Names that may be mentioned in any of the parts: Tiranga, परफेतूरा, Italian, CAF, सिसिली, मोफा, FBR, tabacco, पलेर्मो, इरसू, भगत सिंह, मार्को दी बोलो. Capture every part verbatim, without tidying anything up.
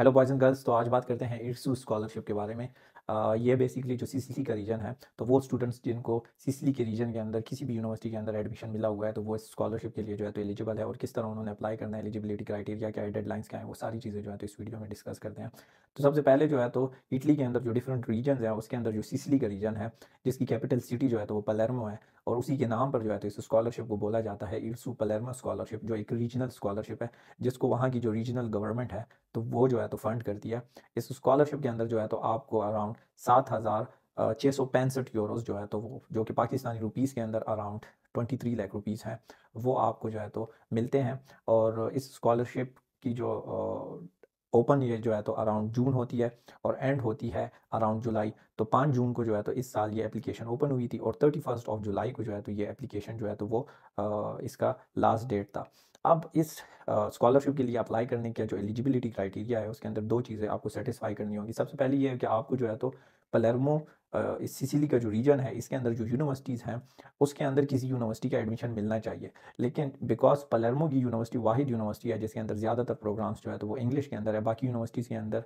Hello boys and girls, तो आज बात करते हैं इरसू स्कॉलरशिप के बारे में। आ, ये बेसिकली जो सीसीसी का रीजन है, तो वो स्टूडेंट्स जिनको सीसीसी के रीजन के अंदर किसी भी यूनिवर्सिटी के अंदर एडमिशन मिला हुआ है, तो वो इस स्कॉलरशिप के लिए जो है तो एलिजिबल है और किस तरह उन्होंने अप्लाई करना है, एलिजिबिलिटी क्राइटेरिया क्या है, डेडलाइंस क्या है, वो सारी चीज़ें जो है तो इस वीडियो में डिस्कस करते हैं। तो सबसे पहले जो है तो इटली के अंदर जो डिफरेंट रीजन है उसके अंदर जो सीसीसी का रीजन है जिसकी कैपिटल सिटी जो है तो वो पलेर्मो है और उसी के नाम पर जो है तो इस स्कॉलरशिप को बोला जाता है इरसू पलेर्मो स्कॉलरशिप, जो एक रीजनल स्कॉलरशिप है जिसको वहाँ की जो रीजनल गवर्नमेंट है तो वो जो है तो फंड करती है। इस स्कॉलरशिप के अंदर जो है तो आपको अराउंड सात हज़ार छः सौ पैंसठ यूरोज़ जो है तो वो, जो कि पाकिस्तानी रुपीस के अंदर around twenty three lakh rupees हैं, वो आपको जो है तो मिलते हैं। और इस स्कॉलरशिप की जो ओपन ये जो है तो अराउंड जून होती है और एंड होती है अराउंड जुलाई। तो पाँच जून को जो है तो इस साल ये एप्लीकेशन ओपन हुई थी और थर्टी फर्स्ट ऑफ जुलाई को जो है तो ये एप्लीकेशन जो है तो वो आ, इसका लास्ट डेट था। अब इस स्कॉलरशिप के लिए अप्लाई करने का जो एलिजिबिलिटी क्राइटेरिया है उसके अंदर दो चीज़ें आपको सेटिस्फाई करनी होगी। सबसे पहले ये है कि आपको जो है तो पलेर्मो इस सिसिली का जो रीजन है इसके अंदर जो यूनिवर्सिटीज़ हैं उसके अंदर किसी यूनिवर्सिटी का एडमिशन मिलना चाहिए, लेकिन बिकॉज पलेर्मो की यूनिवर्सिटी वाहिद यूनिवर्सिटी है जिसके अंदर ज़्यादातर प्रोग्राम्स जो है तो वो इंग्लिश के अंदर है, बाकी यूनिवर्सिटीज़ के अंदर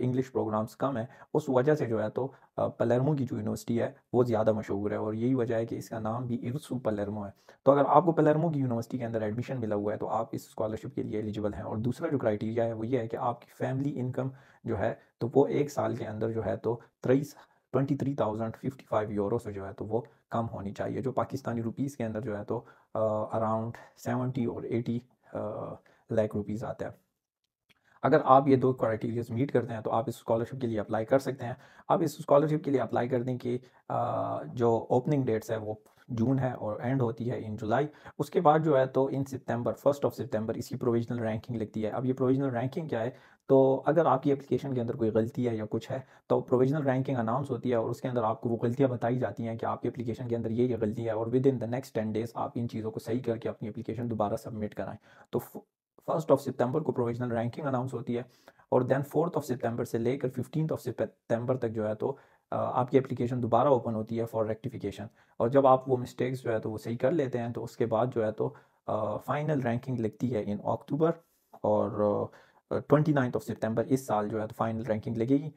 इंग्लिश प्रोग्राम्स कम है, उस वजह से जो है तो पलेर्मो की जो यूनिवर्सिटी है वो ज़्यादा मशहूर है और यही वजह है कि इसका नाम भी इरसू पलेर्मो है। तो अगर आपको पलेर्मो की यूनिवर्सिटी के अंदर एडमिशन मिला हुआ है तो आप इस स्कॉलरशिप के लिए एलिजिबल हैं। और दूसरा जो क्राइटेरिया है वो ये है कि आपकी फैमिली इनकम जो है तो वो एक साल के अंदर जो है तो तेईस twenty three thousand fifty five euro से जो है तो वो कम होनी चाहिए, जो पाकिस्तानी रुपीस के अंदर जो है तो अराउंड सेवेंटी और एटी लाख रुपीस आता है। अगर आप ये दो क्राइटेरियाज मीट करते हैं तो आप इस स्कॉलरशिप के लिए अप्लाई कर सकते हैं। अब इस स्कॉलरशिप के लिए अप्लाई करने की जो ओपनिंग डेट्स है वो जून है और एंड होती है इन जुलाई। उसके बाद जो है तो इन सितंबर, फर्स्ट ऑफ सितंबर इसकी प्रोविजनल रैंकिंग लगती है। अब ये प्रोविजनल रैंकिंग क्या है, तो अगर आपकी एप्लीकेशन के अंदर कोई गलती है या कुछ है तो प्रोविजनल रैंकिंग अनाउंस होती है और उसके अंदर आपको वो गलतियाँ बताई जाती हैं कि आपकी एप्लीकेशन के अंदर ये ये गलती है और within the next ten days आप इन चीज़ों को सही करके अपनी एप्लीकेशन दोबारा सबमिट कराएं। तो फर्स्ट ऑफ सितंबर को प्रोविजनल रैंकिंग अनाउंस होती है और दैन फोर्थ ऑफ सितंबर से लेकर फिफ्टीन ऑफ सितंबर तक जो है तो आपकी एप्लीकेशन दोबारा ओपन होती है फॉर रेक्टिफिकेशन। और जब आप वो मिस्टेक्स जो है तो वो सही कर लेते हैं तो उसके बाद जो है तो फाइनल रैंकिंग लगती है इन अक्टूबर और ट्वेंटी नाइन्थ ऑफ सितंबर इस साल जो है तो फाइनल रैंकिंग लगेगी। uh,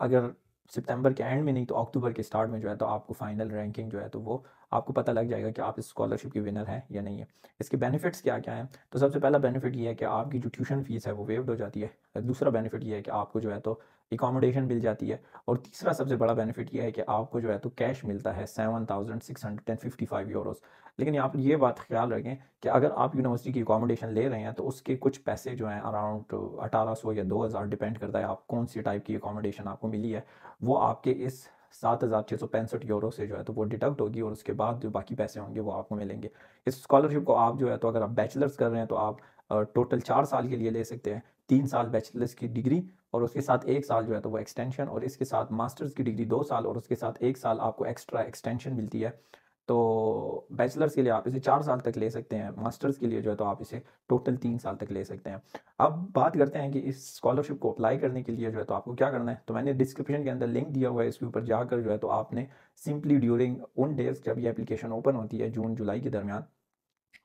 अगर सितंबर के एंड में नहीं तो अक्टूबर के स्टार्ट में जो है तो आपको फाइनल रैंकिंग जो है तो वो आपको पता लग जाएगा कि आप इस स्कॉलरशिप के विनर हैं या नहीं है। इसके बेनिफिट्स क्या क्या हैं, तो सबसे पहला बेनिफिट ये है कि आपकी जो ट्यूशन फीस है वो वेव्ड हो जाती है। दूसरा बेनिफिट ये है कि आपको जो है तो एकोमोडेशन मिल जाती है। और तीसरा सबसे बड़ा बेनिफिट ये है कि आपको जो है तो कैश मिलता है seven thousand six hundred and fifty five euros. लेकिन आप ये बात ख्याल रखें कि अगर आप यूनिवर्सिटी की एकोमोडेशन ले रहे हैं तो उसके कुछ पैसे जो हैं अराउंड अठारह सौ या दो हज़ार डिपेंड करता है आप कौन सी टाइप की एकोमोडेशन आपको मिली है, वो आपके इस सात हज़ार छः सौ पैंसठ यूरो से जो है तो वो डिडक्ट होगी और उसके बाद जो बाकी पैसे होंगे वो आपको मिलेंगे। इस स्कॉलरशिप को आप जो है तो अगर आप बैचलर्स कर रहे हैं तो आप टोटल चार साल के लिए ले सकते हैं, तीन साल बैचलर्स की डिग्री और उसके साथ एक साल जो है तो वो एक्सटेंशन, और इसके साथ मास्टर्स की डिग्री दो साल और उसके साथ एक साल आपको एक्स्ट्रा एक्सटेंशन मिलती है। तो बैचलर्स के लिए आप इसे चार साल तक ले सकते हैं, मास्टर्स के लिए जो है तो आप इसे टोटल तीन साल तक ले सकते हैं। अब बात करते हैं कि इस स्कॉलरशिप को अप्लाई करने के लिए जो है तो आपको क्या करना है। तो मैंने डिस्क्रिप्शन के अंदर लिंक दिया हुआ है, इसके ऊपर जाकर जो है तो आपने सिंपली ड्यूरिंग उन डेज जब ये एप्लीकेशन ओपन होती है जून जुलाई के दरमियान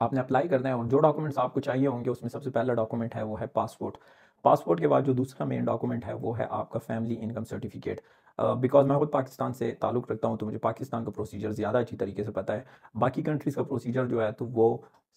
आपने अप्लाई करना है। और जो डॉक्यूमेंट्स आपको चाहिए होंगे उसमें सबसे पहला डॉक्यूमेंट है वो है पासपोर्ट। पासपोर्ट के बाद जो दूसरा मेन डॉक्यूमेंट है वो है आपका family income certificate. Because uh, मैं खुद पाकिस्तान से ताल्लुक़ रखता हूँ तो मुझे पाकिस्तान का प्रोसीजर ज़्यादा अच्छी तरीके से पता है। बाकी कंट्रीज़ का प्रोसीजर जो है तो वो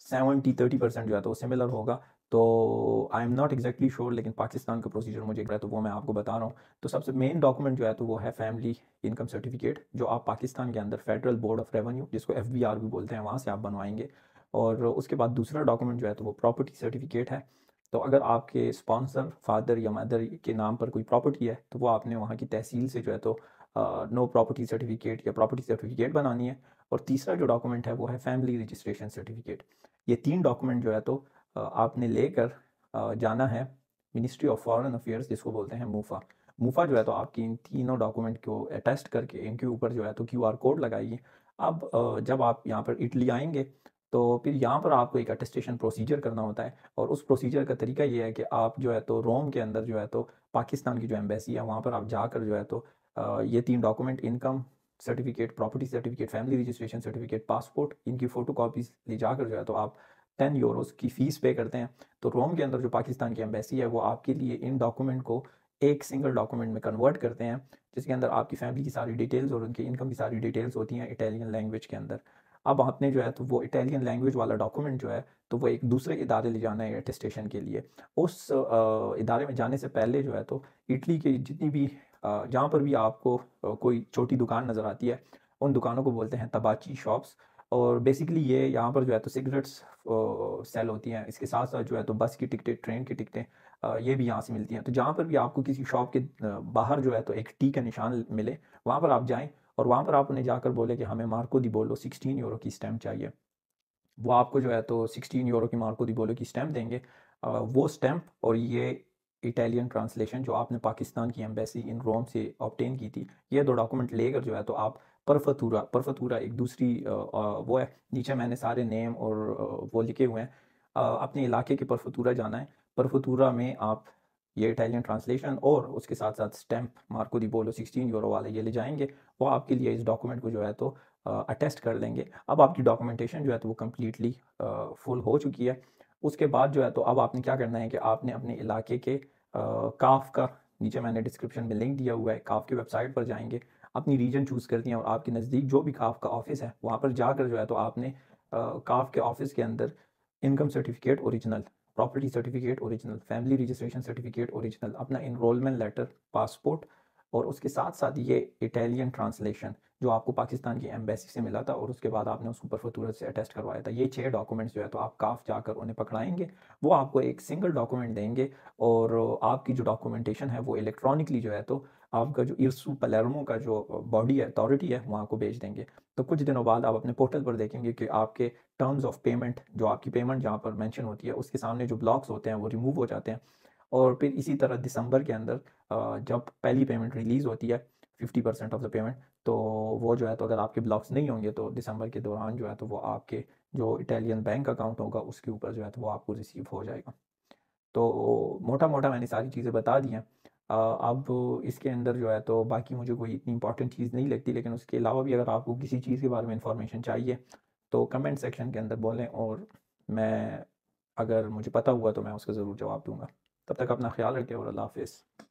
सेवेंटी थर्टी परसेंट जो है तो वो सिमिलर होगा, तो I am not exactly sure, लेकिन पाकिस्तान का प्रोसीजर मुझे है तो वो मैं आपको बता रहा हूँ। तो सबसे मेन डॉक्यूमेंट जो है तो वो है फैमिली इनकम सर्टिफिकेट, जो आप पाकिस्तान के अंदर फेडरल बोर्ड ऑफ रेवेन्यू जिसको एफ बी आर भी बोलते हैं वहाँ से आप बनवाएंगे। और उसके बाद दूसरा डॉक्यूमेंट जो है तो वो प्रॉपर्टी सर्टिफिकेट है। तो अगर आपके स्पॉन्सर फादर या मदर के नाम पर कोई प्रॉपर्टी है तो वो आपने वहाँ की तहसील से जो है तो नो प्रॉपर्टी सर्टिफिकेट या प्रॉपर्टी सर्टिफिकेट बनानी है। और तीसरा जो डॉक्यूमेंट है वो है फैमिली रजिस्ट्रेशन सर्टिफिकेट। ये तीन डॉक्यूमेंट जो है तो आपने लेकर जाना है मिनिस्ट्री ऑफ फॉरेन अफेयर्स जिसको बोलते हैं मोफा। मोफा जो है तो आपकी इन तीनों डॉक्यूमेंट को अटेस्ट करके इनके ऊपर जो है तो क्यू आर कोड लगाइए। अब जब आप यहाँ पर इटली आएंगे तो फिर यहाँ पर आपको एक अटेस्टेशन प्रोसीजर करना होता है और उस प्रोसीजर का तरीका ये है कि आप जो है तो रोम के अंदर जो है तो पाकिस्तान की जो एम्बेसी है वहाँ पर आप जाकर जो है तो ये तीन document income certificate, property certificate, family registration certificate, passport, इनकी फ़ोटो कॉपीज ले जाकर जो है तो आप टेन यूरोस की फीस पे करते हैं तो रोम के अंदर जो पाकिस्तान की एम्बेसी है वो आपके लिए इन डॉक्यूमेंट को एक सिंगल डॉक्यूमेंट में कन्वर्ट करते हैं, जिसके अंदर आपकी फैमिली की सारी डिटेल्स और उनकी इनकम की सारी डिटेल्स होती हैं इटालियन लैंग्वेज के अंदर। अब आपने जो है तो वो इटालियन लैंग्वेज वाला डॉक्यूमेंट जो है तो वो एक दूसरे इदारे ले जाना है अटेस्टेशन के लिए। उस इदारे में जाने से पहले जो है तो इटली के जितनी भी जहाँ पर भी आपको कोई छोटी दुकान नज़र आती है उन दुकानों को बोलते हैं तबाची शॉप्स, और बेसिकली ये यहाँ पर जो है तो सिगरेट्स सेल होती हैं। इसके साथ साथ जो है तो बस की टिकटें, ट्रेन की टिकटें ये भी यहाँ से मिलती हैं। तो जहाँ पर भी आपको किसी शॉप के बाहर जो है तो एक टी का निशान मिले वहाँ पर आप जाएँ और वहाँ पर आप उन्हें जाकर बोले कि हमें मार्को दी बोलो सिक्सटीन यूरो की स्टैम्प चाहिए। वो आपको जो है तो सिक्सटीन यूरो की मार्को दी बोलो की स्टैम्प देंगे। वो स्टैम्प और ये इटालियन ट्रांसलेशन जो आपने पाकिस्तान की एम्बेसी इन रोम से ऑब्टेन की थी, ये दो डॉक्यूमेंट लेकर जो है तो आप परफेतूरा, परफेतूरा एक दूसरी वो है, नीचे मैंने सारे नेम और वो लिखे हुए हैं, अपने इलाके के परफेतूरा जाना है। परफेतूरा में आप ये इटालियन ट्रांसलेशन और उसके साथ साथ स्टैम्प मार्को दी बोलो सिक्सटीन यूरो वाले ये ले जाएंगे, वो आपके लिए इस डॉक्यूमेंट को जो है तो अटेस्ट कर लेंगे। अब आपकी डॉक्यूमेंटेशन जो है तो वो कम्प्लीटली फुल हो चुकी है। उसके बाद जो है तो अब आपने क्या करना है कि आपने अपने इलाके के काफ का, नीचे मैंने डिस्क्रिप्शन में लिंक दिया हुआ है, काफ की वेबसाइट पर जाएंगे, अपनी रीजन चूज़ करती हैं और आपके नज़दीक जो भी काफ का ऑफिस है वहाँ पर जाकर जो है तो आपने काफ के ऑफिस के अंदर income certificate original, property certificate original, family registration certificate original, अपना इनरोलमेंट लेटर, पासपोर्ट और उसके साथ साथ ये इटालियन ट्रांसलेशन जो आपको पाकिस्तान की एम्बेसी से मिला था और उसके बाद आपने उसको परफेतूरा से अटेस्ट करवाया था। ये छह डॉक्यूमेंट्स जो है तो आप काफ जाकर उन्हें पकड़ाएंगे, वो आपको एक सिंगल डॉक्यूमेंट देंगे और आपकी जो डॉक्यूमेंटेशन है वो इलेक्ट्रॉनिकली जो है तो आपका जो इरसू पलेर्मो का जो बॉडी है, अथॉरिटी है, वहाँ को भेज देंगे। तो कुछ दिनों बाद आप अपने पोर्टल पर देखेंगे कि आपके टर्म्स ऑफ पेमेंट, जो आपकी पेमेंट जहाँ पर मैंशन होती है उसके सामने जो ब्लॉक्स होते हैं वो रिमूव हो जाते हैं। और फिर इसी तरह दिसंबर के अंदर जब पहली पेमेंट रिलीज़ होती है fifty percent of the payment, तो वो जो है तो अगर आपके ब्लॉक्स नहीं होंगे तो दिसंबर के दौरान जो है तो वो आपके जो इटालियन बैंक अकाउंट होगा उसके ऊपर जो है तो वो आपको रिसीव हो जाएगा। तो मोटा मोटा मैंने सारी चीज़ें बता दी हैं। अब इसके अंदर जो है तो बाकी मुझे कोई इतनी इंपॉर्टेंट चीज़ नहीं लगती, लेकिन उसके अलावा भी अगर आपको किसी चीज़ के बारे में इंफॉर्मेशन चाहिए तो कमेंट सेक्शन के अंदर बोलें और मैं, अगर मुझे पता हुआ तो मैं उसका ज़रूर जवाब दूँगा। तब तक अपना ख्याल रखें और अल्लाह हाफिज़।